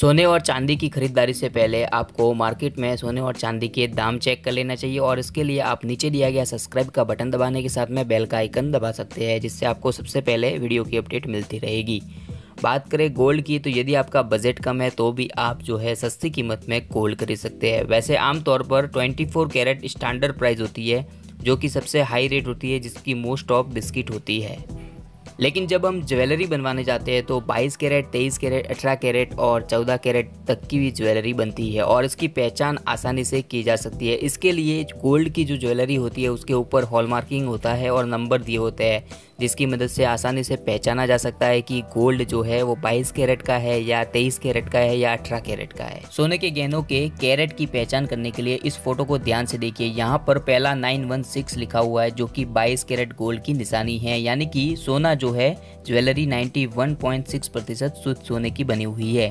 सोने और चांदी की खरीदारी से पहले आपको मार्केट में सोने और चांदी के दाम चेक कर लेना चाहिए और इसके लिए आप नीचे दिया गया सब्सक्राइब का बटन दबाने के साथ में बेल का आइकन दबा सकते हैं, जिससे आपको सबसे पहले वीडियो की अपडेट मिलती रहेगी। बात करें गोल्ड की, तो यदि आपका बजट कम है तो भी आप जो है सस्ती कीमत में गोल्ड खरीद सकते हैं। वैसे आमतौर पर 24 कैरेट स्टैंडर्ड प्राइस होती है, जो कि सबसे हाई रेट होती है, जिसकी मोस्ट ऑफ बिस्किट होती है। लेकिन जब हम ज्वेलरी बनवाने जाते हैं तो 22 कैरेट, 23 कैरेट, 18 कैरेट और 14 कैरेट तक की भी ज्वेलरी बनती है और इसकी पहचान आसानी से की जा सकती है। इसके लिए गोल्ड की जो ज्वेलरी होती है उसके ऊपर हॉलमार्किंग होता है और नंबर दिए होते हैं, जिसकी मदद से आसानी से पहचाना जा सकता है कि गोल्ड जो है वो 22 कैरेट का है या 23 कैरेट का है या 18 कैरेट का है। सोने के गहनों के कैरेट की पहचान करने के लिए इस फोटो को ध्यान से देखिए। यहाँ पर पहला 916 लिखा हुआ है, जो कि 22 कैरेट गोल्ड की निशानी है, यानी कि सोना जो है ज्वेलरी 91.6% शुद्ध सोने की बनी हुई है।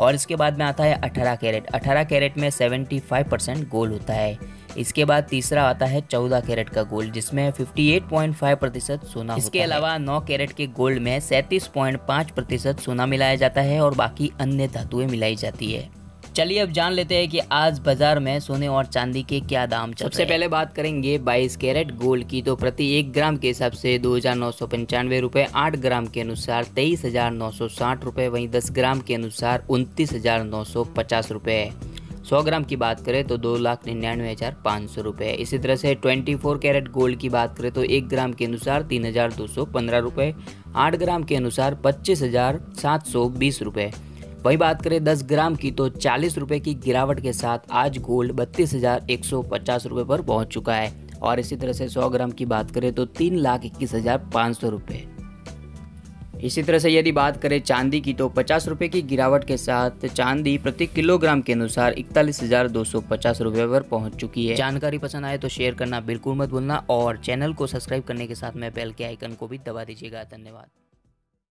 और इसके बाद में आता है 18 कैरेट। 18 कैरेट में 75% गोल्ड होता है। इसके बाद तीसरा आता है 14 कैरेट का गोल्ड, जिसमें 58.5% सोना। इसके अलावा 9 कैरेट के गोल्ड में 37.5% सोना मिलाया जाता है और बाकी अन्य धातुएं मिलाई जाती है। चलिए अब जान लेते हैं कि आज बाजार में सोने और चांदी के क्या दाम चल रहे हैं। सबसे पहले बात करेंगे 22 कैरेट गोल्ड की, तो प्रति 1 ग्राम के हिसाब से 2,995 रुपये, 8 ग्राम के अनुसार 23,960 रुपये, वहीं 10 ग्राम के अनुसार 29,950 रुपये। 100 ग्राम की बात करें तो 2,99,500 रुपये। इसी तरह से 24 कैरेट गोल्ड की बात करें तो 1 ग्राम के अनुसार 3,215 रुपये, 8 ग्राम के अनुसार 25,720 रुपये। वही बात करें 10 ग्राम की तो 40 रुपये की गिरावट के साथ आज गोल्ड 32,150 रुपये पर पहुंच चुका है। और इसी तरह से 100 ग्राम की बात करें तो 3,21,500 रुपये। इसी तरह से यदि बात करें चांदी की तो 50 रुपये की गिरावट के साथ चांदी प्रति किलोग्राम के अनुसार 41,250 रुपये पर पहुंच चुकी है। जानकारी पसंद आए तो शेयर करना बिल्कुल मत भूलना और चैनल को सब्सक्राइब करने के साथ में बेल के आइकन को भी दबा दीजिएगा। धन्यवाद।